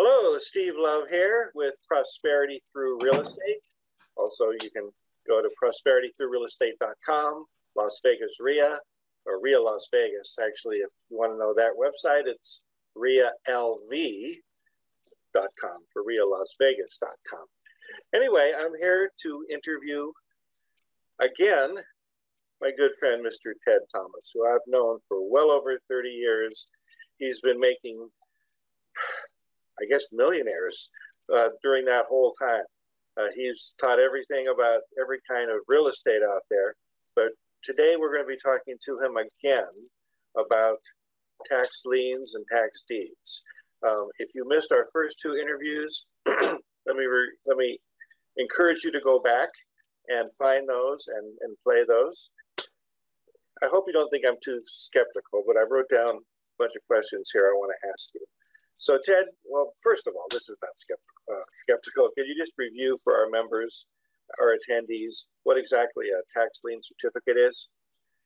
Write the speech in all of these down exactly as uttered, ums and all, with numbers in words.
Hello, Steve Love here with Prosperity Through Real Estate. Also, you can go to prosperity through real estate dot com, Las Vegas R I A, or R I A Las Vegas. Actually, if you want to know that website, it's ria l v dot com for ria las vegas dot com. Anyway, I'm here to interview again my good friend, Mister Ted Thomas, who I've known for well over thirty years. He's been making, I guess, millionaires uh, during that whole time. Uh, he's taught everything about every kind of real estate out there. But today we're going to be talking to him again about tax liens and tax deeds. Um, if you missed our first two interviews, let me re let me encourage you to go back and find those and, and play those. I hope you don't think I'm too skeptical, but I wrote down a bunch of questions here I want to ask you. So, Ted, well, first of all, this is not skeptical. Uh, skeptical. Could you just review for our members, our attendees, what exactly a tax lien certificate is?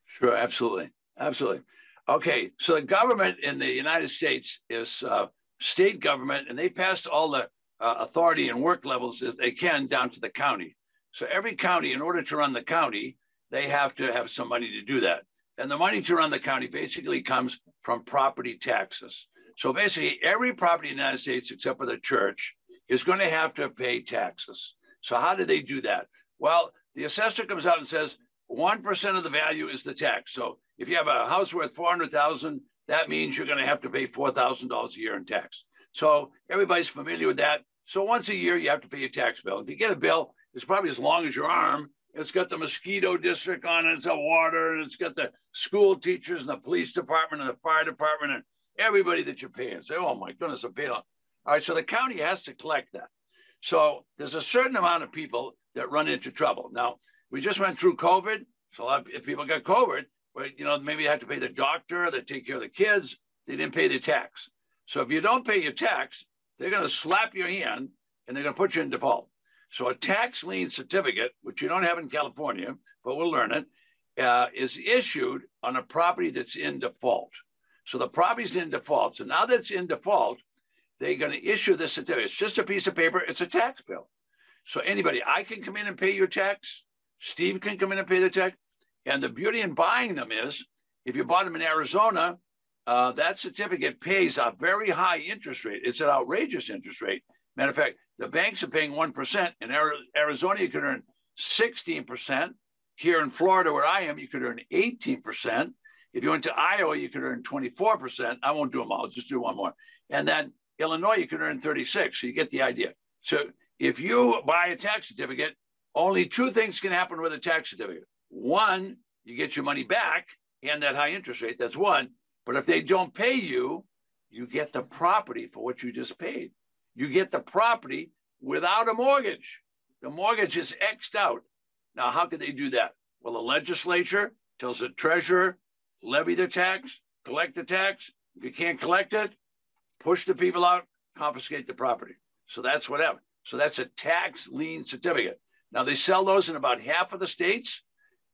Sure, absolutely. Absolutely. Okay, so the government in the United States is uh, state government, and they passed all the uh, authority and work levels as they can down to the county. So every county, in order to run the county, they have to have some money to do that. And the money to run the county basically comes from property taxes. So basically, every property in the United States, except for the church, is going to have to pay taxes. So how do they do that? Well, the assessor comes out and says one percent of the value is the tax. So if you have a house worth four hundred thousand dollars, that means you're going to have to pay four thousand dollars a year in tax. So everybody's familiar with that. So once a year, you have to pay your tax bill. If you get a bill, it's probably as long as your arm. It's got the mosquito district on it. It's got water. And it's got the school teachers and the police department and the fire department and everybody that you're paying. Say, oh my goodness, I'm paying on. All right, so the county has to collect that. So there's a certain amount of people that run into trouble. Now, we just went through COVID. So a lot of people got COVID, but you know, maybe they had to pay the doctor, they take care of the kids, they didn't pay their tax. So if you don't pay your tax, they're gonna slap your hand and they're gonna put you in default. So a tax lien certificate, which you don't have in California, but we'll learn it, uh, is issued on a property that's in default. So the property's in default. So now that it's in default, they're going to issue this certificate. It's just a piece of paper. It's a tax bill. So anybody, I can come in and pay your tax. Steve can come in and pay the tax. And the beauty in buying them is, if you bought them in Arizona, uh, that certificate pays a very high interest rate. It's an outrageous interest rate. Matter of fact, the banks are paying one percent. In Arizona, you can earn sixteen percent. Here in Florida, where I am, you could earn eighteen percent. If you went to Iowa, you could earn twenty-four percent. I won't do them all. I'll just do one more. And then Illinois, you can earn thirty-six. So you get the idea. So if you buy a tax certificate, only two things can happen with a tax certificate. One, you get your money back and that high interest rate. That's one. But if they don't pay you, you get the property for what you just paid. You get the property without a mortgage. The mortgage is X'd out. Now, how could they do that? Well, the legislature tells the treasurer, levy the tax, collect the tax. If you can't collect it, push the people out, confiscate the property. So that's what happened. So that's a tax lien certificate. Now, they sell those in about half of the states.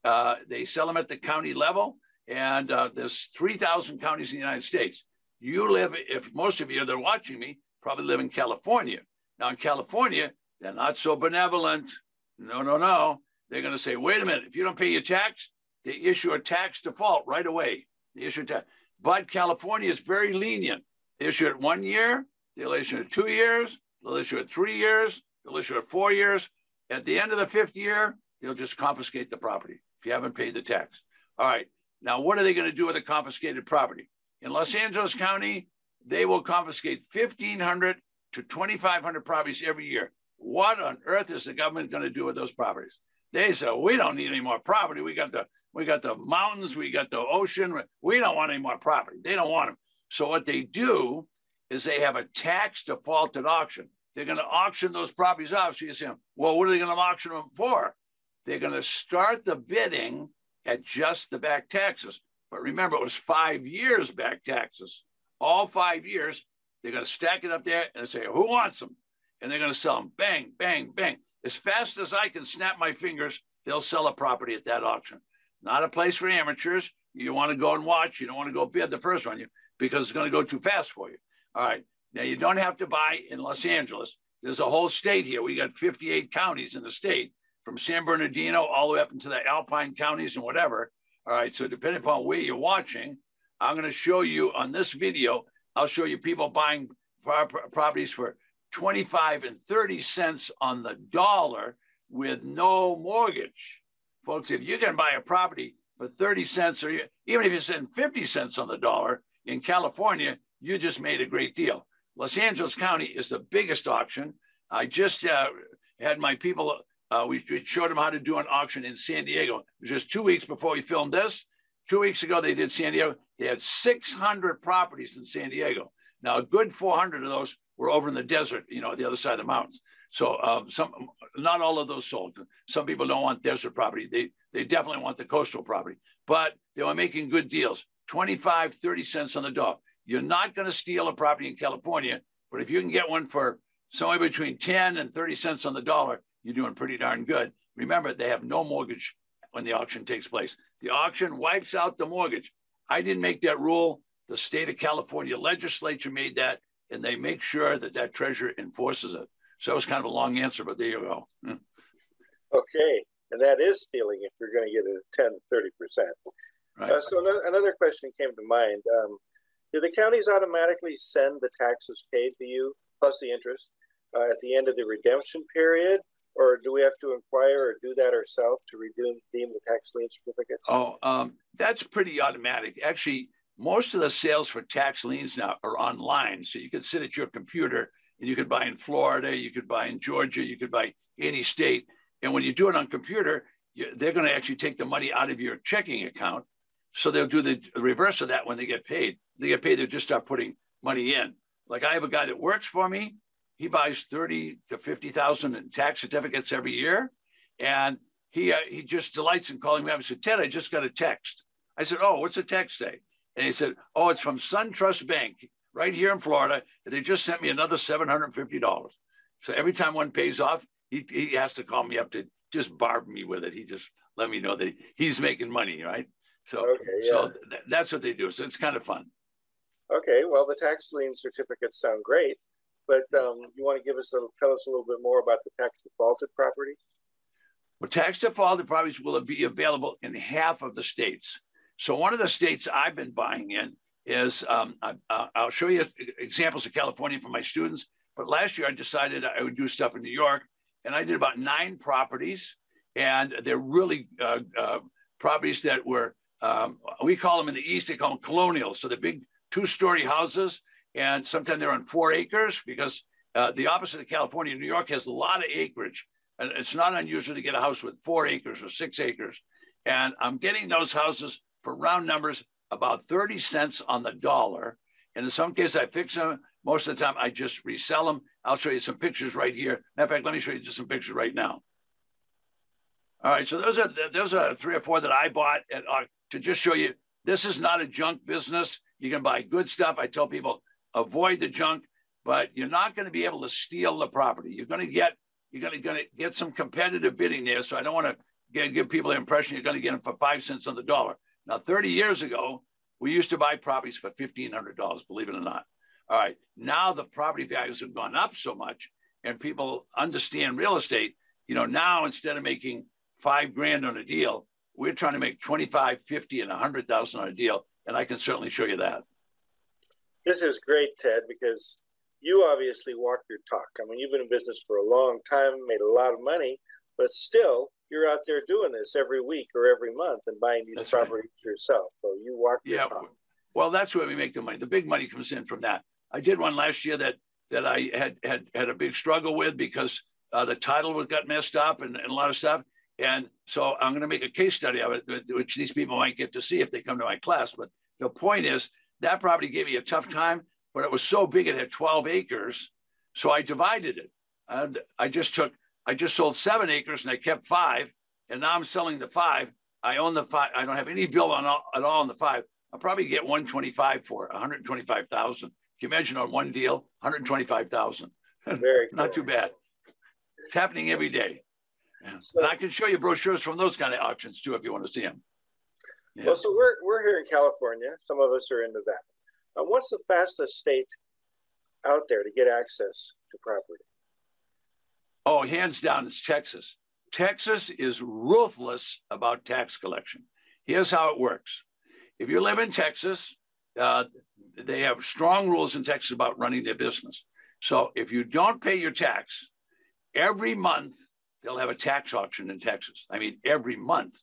Uh, they sell them at the county level. And uh, there's three thousand counties in the United States. You live, if most of you that are watching me, probably live in California. Now, in California, they're not so benevolent. No, no, no. They're going to say, wait a minute, if you don't pay your tax, they issue a tax default right away. They issue tax. But California is very lenient. They issue it one year. They'll issue it two years. They'll issue it three years. They'll issue it four years. At the end of the fifth year, they'll just confiscate the property if you haven't paid the tax. All right. Now, what are they going to do with a confiscated property? In Los Angeles County, they will confiscate fifteen hundred to twenty-five hundred properties every year. What on earth is the government going to do with those properties? They say, we don't need any more property. We got the We got the mountains, we got the ocean. We don't want any more property. They don't want them. So what they do is they have a tax defaulted auction. They're going to auction those properties off. So you say, well, what are they going to auction them for? They're going to start the bidding at just the back taxes. But remember, it was five years back taxes. All five years, they're going to stack it up there and say, who wants them? And they're going to sell them. Bang, bang, bang. As fast as I can snap my fingers, they'll sell a property at that auction. Not a place for amateurs. You want to go and watch. You don't want to go bid the first one, you because it's going to go too fast for you. All right. Now, you don't have to buy in Los Angeles. There's a whole state here. We got fifty-eight counties in the state, from San Bernardino all the way up into the Alpine counties and whatever. All right, so depending upon where you're watching, I'm going to show you on this video, I'll show you people buying properties for twenty-five and thirty cents on the dollar with no mortgage. Folks, if you can buy a property for thirty cents, or even if you send fifty cents on the dollar in California, you just made a great deal. Los Angeles County is the biggest auction. I just uh, had my people, uh, we, we showed them how to do an auction in San Diego. It was just two weeks before we filmed this. Two weeks ago, they did San Diego. They had six hundred properties in San Diego. Now, a good four hundred of those were over in the desert, you know, the other side of the mountains. So um, some, not all of those sold. Some people don't want desert property. They, they definitely want the coastal property. But they were making good deals, twenty-five, thirty cents on the dollar. You're not going to steal a property in California, but if you can get one for somewhere between ten and thirty cents on the dollar, you're doing pretty darn good. Remember, they have no mortgage when the auction takes place. The auction wipes out the mortgage. I didn't make that rule. The state of California legislature made that, and they make sure that that treasurer enforces it. So it was kind of a long answer, but there you go. Mm. Okay, and that is stealing if you're going to get a ten, thirty percent. Right. Uh, so another question came to mind. Um, do the counties automatically send the taxes paid to you, plus the interest, uh, at the end of the redemption period? Or do we have to inquire or do that ourselves to redeem the tax lien certificates? Oh, um, that's pretty automatic. Actually, most of the sales for tax liens now are online. So you can sit at your computer and you could buy in Florida, you could buy in Georgia, you could buy any state. And when you do it on computer, you, they're going to actually take the money out of your checking account. So they'll do the reverse of that when they get paid. They get paid, they'll just start putting money in. Like I have a guy that works for me. He buys thirty to fifty thousand in tax certificates every year. And he, uh, he just delights in calling me up and said, Ted, I just got a text. I said, oh, what's the text say? And he said, oh, it's from SunTrust Bank right here in Florida. And they just sent me another seven hundred fifty dollars. So every time one pays off, he, he has to call me up to just barb me with it. He just let me know that he's making money, right? So, okay, yeah. so th that's what they do. So it's kind of fun. Okay, well, the tax lien certificates sound great. But um, you want to give us a, tell us a little bit more about the tax defaulted properties? Well, tax defaulted properties will be available in half of the states. So one of the states I've been buying in is, um, I, uh, I'll show you examples of California for my students. But last year I decided I would do stuff in New York. And I did about nine properties. And they're really uh, uh, properties that were, um, we call them in the East, they call them colonial. So the big two-story houses. And sometimes they're on four acres because uh, the opposite of California, New York has a lot of acreage. And it's not unusual to get a house with four acres or six acres. And I'm getting those houses for round numbers, about thirty cents on the dollar. And in some cases, I fix them. Most of the time, I just resell them. I'll show you some pictures right here. Matter of fact, let me show you just some pictures right now. All right, so those are, those are three or four that I bought at, uh, to just show you. This is not a junk business. You can buy good stuff. I tell people, avoid the junk, but you're not going to be able to steal the property. You're going to get you're going to, going to get some competitive bidding there. So I don't want to get, give people the impression you're going to get them for five cents on the dollar. Now, thirty years ago, we used to buy properties for fifteen hundred dollars, believe it or not. All right. Now the property values have gone up so much and people understand real estate. You know, now instead of making five grand on a deal, we're trying to make twenty-five, fifty, and a hundred thousand on a deal. And I can certainly show you that. This is great, Ted, because you obviously walk your talk. I mean, you've been in business for a long time, made a lot of money, but still you're out there doing this every week or every month and buying these that's properties right. yourself. So you walk your yeah. talk. Well, that's where we make the money. The big money comes in from that. I did one last year that that I had had, had a big struggle with because uh, the title got messed up and, and a lot of stuff. And so I'm going to make a case study of it, which these people might get to see if they come to my class. But the point is, that property gave me a tough time, but it was so big it had twelve acres, so I divided it. And I just took, I just sold seven acres and I kept five, and now I'm selling the five. I own the five. I don't have any bill on all, at all on the five. I'll probably get one twenty-five for it, one hundred twenty-five thousand dollars. Can you imagine on one deal, one hundred twenty-five thousand dollars? Very not too bad. It's happening every day. So, and I can show you brochures from those kind of auctions too if you want to see them. Yeah. Well, so we're, we're here in California. Some of us are into that. Uh, what's the fastest state out there to get access to property? Oh, hands down, it's Texas. Texas is ruthless about tax collection. Here's how it works. If you live in Texas, uh, they have strong rules in Texas about running their business. So if you don't pay your tax, every month they'll have a tax auction in Texas. I mean, every month.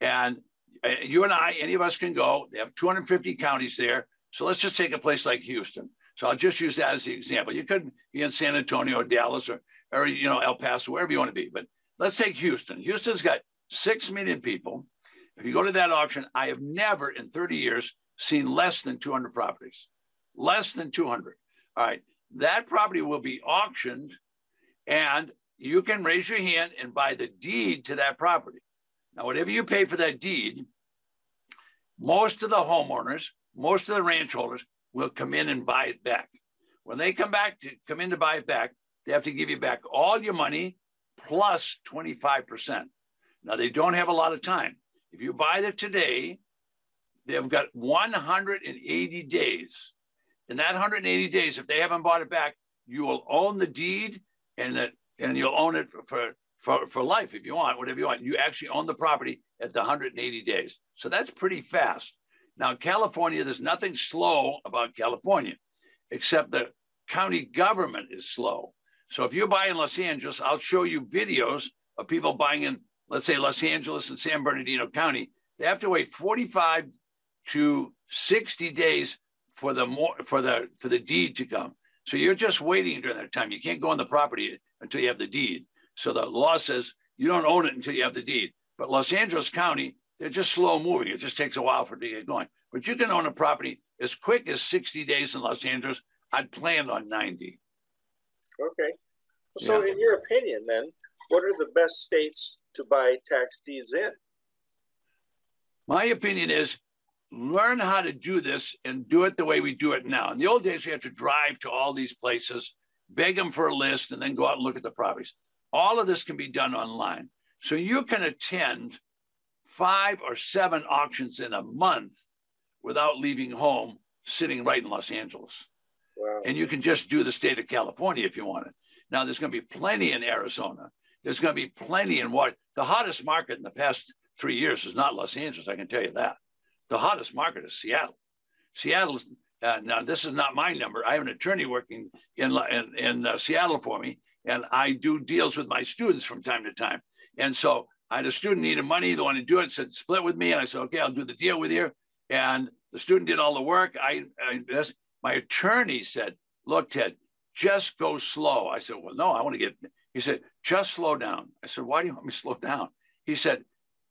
And uh, you and I, any of us can go. They have two hundred fifty counties there. So let's just take a place like Houston. So I'll just use that as the example. You could be in San Antonio or Dallas or, or you know, El Paso, wherever you want to be. But let's take Houston. Houston's got six million people. If you go to that auction, I have never in thirty years seen less than two hundred properties, less than two hundred. All right, that property will be auctioned and you can raise your hand and buy the deed to that property. Now, whatever you pay for that deed, most of the homeowners, most of the ranch holders will come in and buy it back. When they come back to come in to buy it back, they have to give you back all your money plus twenty-five percent. Now, they don't have a lot of time. If you buy it today, they've got one hundred eighty days. In that one hundred eighty days, if they haven't bought it back, you will own the deed and it, and you'll own it for, for, for, for life if you want, whatever you want. You actually own the property at the one hundred eighty days. So that's pretty fast. Now, California, there's nothing slow about California, except the county government is slow. So if you buy in Los Angeles, I'll show you videos of people buying in, let's say, Los Angeles and San Bernardino County. They have to wait forty-five to sixty days for the more, for the for the deed to come. So you're just waiting during that time. You can't go on the property until you have the deed. So the law says you don't own it until you have the deed. But Los Angeles County, they're just slow moving. It just takes a while for it to get going. But you can own a property as quick as sixty days in Los Angeles. I'd plan on ninety. Okay. So yeah. In your opinion, then, what are the best states to buy tax deeds in? My opinion is learn how to do this and do it the way we do it now. In the old days, we had to drive to all these places, beg them for a list, and then go out and look at the properties. All of this can be done online. So you can attend five or seven auctions in a month without leaving home, sitting right in Los Angeles. Wow. And you can just do the state of California if you want it. Now, there's going to be plenty in Arizona. There's going to be plenty in what the hottest market in the past three years is not Los Angeles. I can tell you that. The hottest market is Seattle. Seattle's uh, now. This is not my number. I have an attorney working in in, in uh, Seattle for me, and I do deals with my students from time to time. And so I had a student needed money. The one to do it said split with me, and I said, okay, I'll do the deal with you. And the student did all the work. I, I my attorney said, look, Ted, just go slow. I said, well, no, I want to get. He said, just slow down. I said, why do you want me to slow down? He said,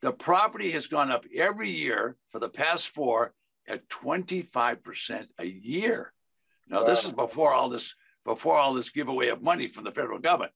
the property has gone up every year for the past four at twenty-five percent a year. Now, wow. This is before all this, before all this giveaway of money from the federal government.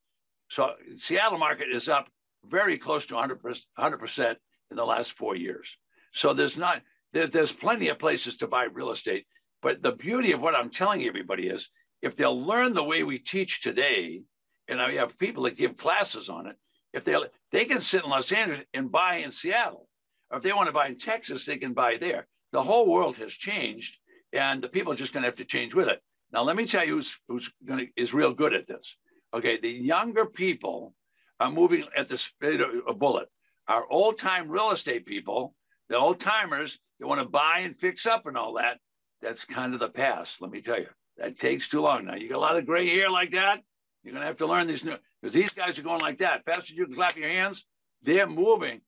So Seattle market is up very close to one hundred percent in the last four years. So there's not, there, there's plenty of places to buy real estate. But the beauty of what I'm telling everybody is if they'll learn the way we teach today, and I have people that give classes on it. If they they can sit in Los Angeles and buy in Seattle, or if they want to buy in Texas, they can buy there. The whole world has changed, and the people are just going to have to change with it. Now, let me tell you who's who's going to, is real good at this. Okay, the younger people are moving at the speed of a bullet. Our old-time real estate people, the old-timers, they want to buy and fix up and all that. That's kind of the past. Let me tell you, that takes too long. Now, you got a lot of gray hair like that. You're going to have to learn these new, because these guys are going like that. Fast as you can clap your hands, they're moving.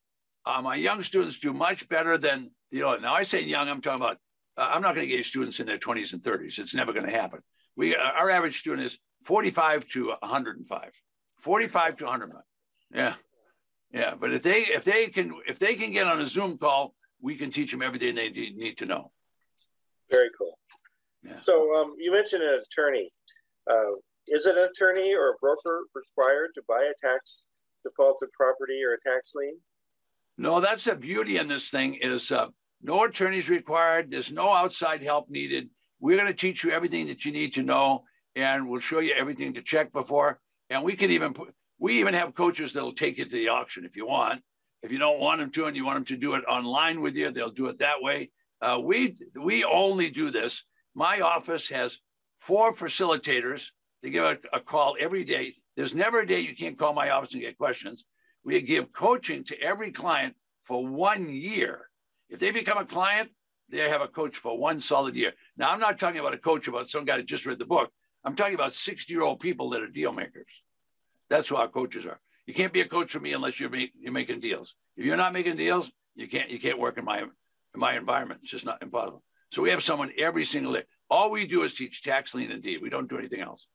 Uh, my young students do much better than, you know, now I say young, I'm talking about, uh, I'm not going to get students in their twenties and thirties. It's never going to happen. We, our average student is forty-five to one hundred five. forty-five to one hundred five. Yeah. Yeah. But if they, if they can, if they can get on a Zoom call, we can teach them everything they need to know. Very cool. Yeah. So um, you mentioned an attorney. Uh, Is an attorney or a broker required to buy a tax defaulted property or a tax lien? No, that's the beauty in this thing is uh, no attorneys required. There's no outside help needed. We're going to teach you everything that you need to know, and we'll show you everything to check before. And we can even put, we even have coaches that'll take you to the auction if you want. If you don't want them to, and you want them to do it online with you, they'll do it that way. Uh, we we only do this. My office has four facilitators. They give a, a call every day. There's never a day you can't call my office and get questions. We give coaching to every client for one year. If they become a client, they have a coach for one solid year. Now, I'm not talking about a coach about some guy that just read the book. I'm talking about sixty-year-old people that are deal makers. That's who our coaches are. You can't be a coach for me unless you're, make, you're making deals. If you're not making deals, you can't you can't work in my, in my environment. It's just not impossible. So we have someone every single day. All we do is teach tax, lien, and deed. We don't do anything else.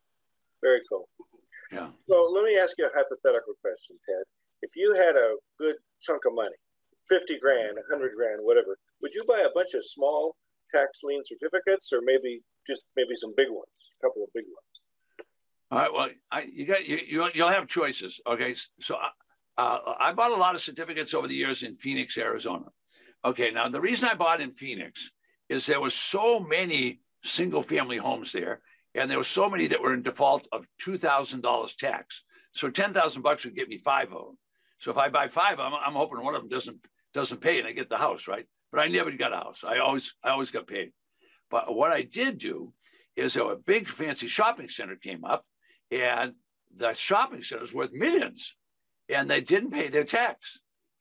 Very cool. Yeah. So let me ask you a hypothetical question, Ted. If you had a good chunk of money, fifty grand, one hundred grand, whatever, would you buy a bunch of small tax lien certificates, or maybe just maybe some big ones, a couple of big ones? All right. Well, I, you got you, you'll, you'll have choices. Okay. So uh, I bought a lot of certificates over the years in Phoenix, Arizona. Okay. Now the reason I bought in Phoenix is there were so many single-family homes there, and there were so many that were in default of two thousand dollars tax. So ten thousand bucks would get me five of them. So if I buy five of them, I'm hoping one of them doesn't doesn't pay and I get the house, right? But I never got a house. I always I always got paid. But what I did do is there was a big fancy shopping center came up, and the shopping center was worth millions, and they didn't pay their tax.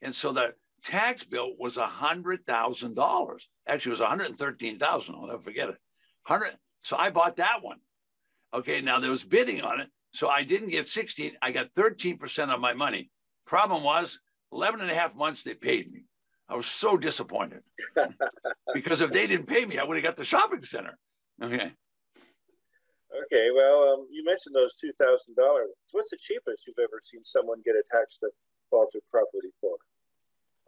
And so the tax bill was one hundred thousand dollars. Actually, it was one hundred thirteen thousand dollars. I'll never forget it. one hundred. So I bought that one. Okay, now there was bidding on it. So I didn't get sixteen. I got thirteen percent of my money. Problem was, eleven and a half months they paid me. I was so disappointed because if they didn't pay me, I would have got the shopping center. Okay. Okay. Well, um, you mentioned those two thousand dollars ones. What's the cheapest you've ever seen someone get a tax defaulted property for?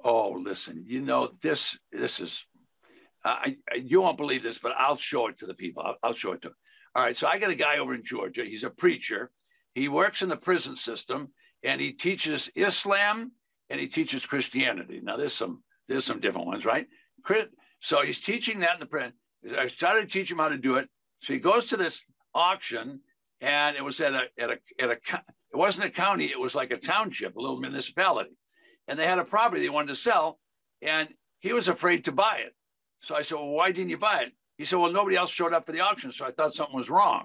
Oh, listen, you know, this, this is, uh, I, I, you won't believe this, but I'll show it to the people. I'll, I'll show it to them. All right. So I got a guy over in Georgia. He's a preacher. He works in the prison system and he teaches Islam and he teaches Christianity. Now there's some, There's some different ones, right? So he's teaching that in the print. I started to teach him how to do it. So he goes to this auction, and it was at a at a at a it wasn't a county, it was like a township, a little municipality, and they had a property they wanted to sell, and he was afraid to buy it. So I said, "Well, why didn't you buy it?" He said, "Well, nobody else showed up for the auction, so I thought something was wrong."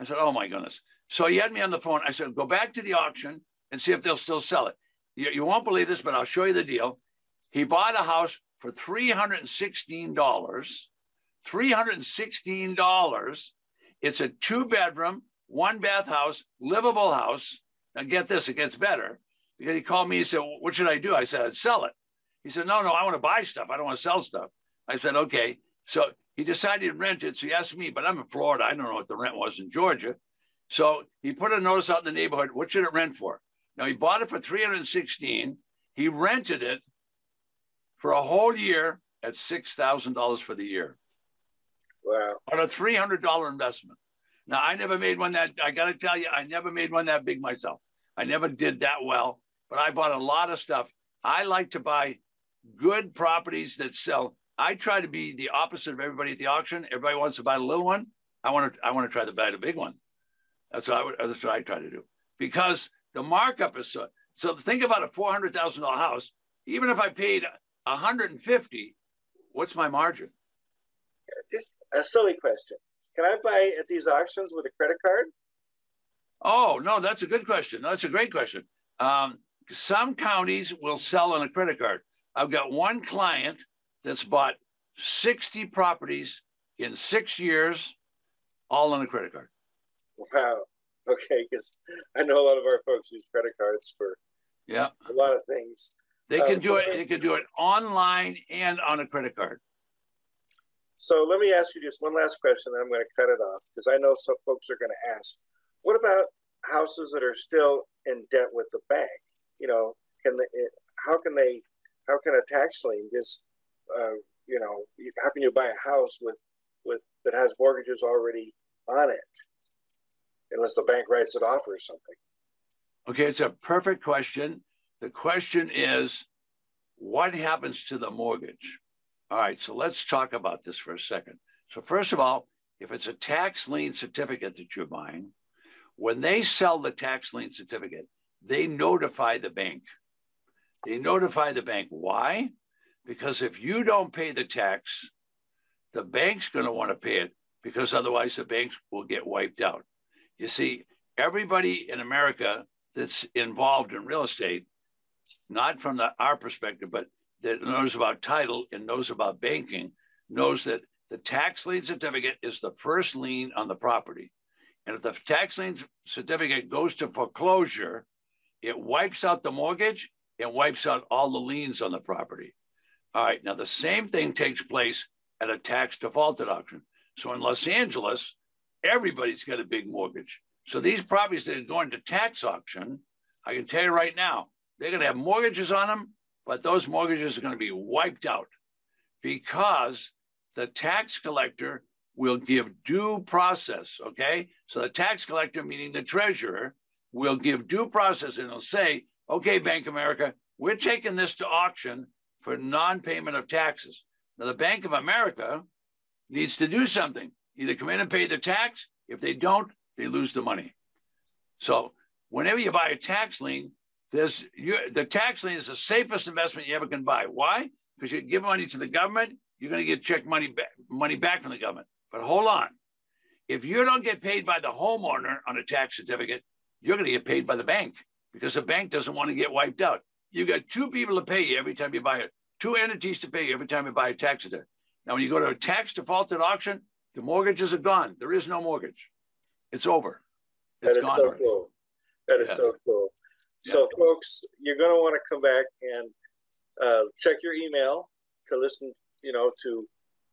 I said, "Oh my goodness!" So he had me on the phone. I said, "Go back to the auction and see if they'll still sell it. You, you won't believe this, but I'll show you the deal." He bought a house for three hundred sixteen dollars, three hundred sixteen dollars. It's a two bedroom, one bath house, livable house. Now get this, it gets better. Because he called me, he said, "What should I do?" I said, "I'd sell it." He said, no, no, "I want to buy stuff. I don't want to sell stuff." I said, "Okay." So he decided to rent it. So he asked me, but I'm in Florida. I don't know what the rent was in Georgia. So he put a notice out in the neighborhood. What should it rent for? Now he bought it for three hundred sixteen dollars. He rented it for a whole year at six thousand dollars for the year. Wow. On a three hundred dollar investment. Now, I never made one that, I got to tell you, I never made one that big myself. I never did that well, but I bought a lot of stuff. I like to buy good properties that sell. I try to be the opposite of everybody at the auction. Everybody wants to buy the little one. I want to I want to try to buy the big one. That's what I would, that's what I try to do. Because the markup is so, so think about a four hundred thousand dollar house. Even if I paid one hundred fifty, what's my margin? Just a silly question. Can I buy at these auctions with a credit card? Oh, no, that's a good question. No, that's a great question. Um, some counties will sell on a credit card. I've got one client that's bought sixty properties in six years, all on a credit card. Wow. Okay, because I know a lot of our folks use credit cards for yeah. a lot of things. They can do it. They can do it online and on a credit card. So let me ask you just one last question, and I'm going to cut it off because I know some folks are going to ask, what about houses that are still in debt with the bank? You know, can they, how can they, how can a tax lien just, uh, you know, how can you buy a house with, with that has mortgages already on it, unless the bank writes it off or something? Okay, it's a perfect question. The question is, what happens to the mortgage? All right, so let's talk about this for a second. So first of all, if it's a tax lien certificate that you're buying, when they sell the tax lien certificate, they notify the bank. They notify the bank. Why? Because if you don't pay the tax, the bank's going to want to pay it. because otherwise the banks will get wiped out. You see, everybody in America that's involved in real estate, not from the, our perspective, but that knows about title and knows about banking, knows that the tax lien certificate is the first lien on the property. And if the tax lien certificate goes to foreclosure, it wipes out the mortgage and wipes out all the liens on the property. All right, now the same thing takes place at a tax defaulted auction. So in Los Angeles, everybody's got a big mortgage. So these properties that are going to tax auction, I can tell you right now, they're going to have mortgages on them, but those mortgages are going to be wiped out because the tax collector will give due process, okay? So the tax collector, meaning the treasurer, will give due process and will say, okay, Bank of America, we're taking this to auction for non-payment of taxes. Now, the Bank of America needs to do something. Either come in and pay the tax. If they don't, they lose the money. So whenever you buy a tax lien, there's you, the tax lien is the safest investment you ever can buy. Why? Because you give money to the government, you're going to get check money back, money back from the government. But hold on. If you don't get paid by the homeowner on a tax certificate, you're going to get paid by the bank because the bank doesn't want to get wiped out. You've got two people to pay you every time you buy it, two entities to pay you every time you buy a tax certificate. Now, when you go to a tax defaulted auction, the mortgages are gone. There is no mortgage. It's over. It's that is gone so already. Cool. That is yeah. so cool. So, yeah. folks, you're going to want to come back and uh, check your email to listen, you know, to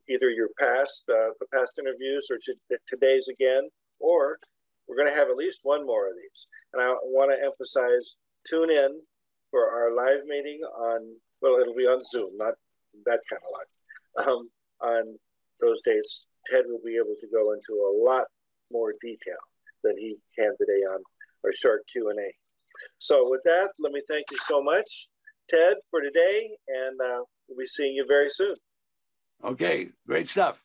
either your past, uh, the past interviews or to, to today's again, or we're going to have at least one more of these. And I want to emphasize, tune in for our live meeting on, well, it'll be on Zoom, not that kind of live. Um, on those dates, Ted will be able to go into a lot more detail than he can today on our short Q and A. So with that, let me thank you so much, Ted, for today, and uh, we'll be seeing you very soon. Okay, great stuff.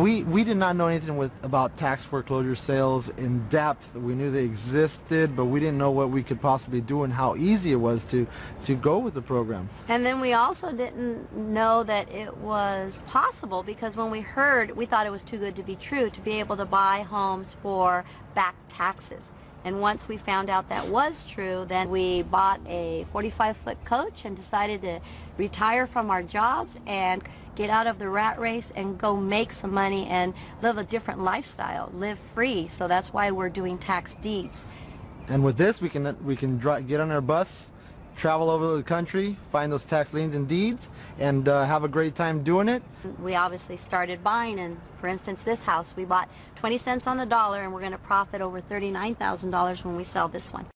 We, we did not know anything with, about tax foreclosure sales in depth. We knew they existed, but we didn't know what we could possibly do and how easy it was to, to go with the program. And then we also didn't know that it was possible because when we heard, we thought it was too good to be true to be able to buy homes for back taxes. And once we found out that was true, then we bought a forty-five foot coach and decided to retire from our jobs and get out of the rat race and go make some money and live a different lifestyle, live free. So that's why we're doing tax deeds. And with this, we can we can dry, get on our bus, travel over the country, find those tax liens and deeds, and uh, have a great time doing it. We obviously started buying, and for instance, this house we bought twenty cents on the dollar, and we're going to profit over thirty-nine thousand dollars when we sell this one.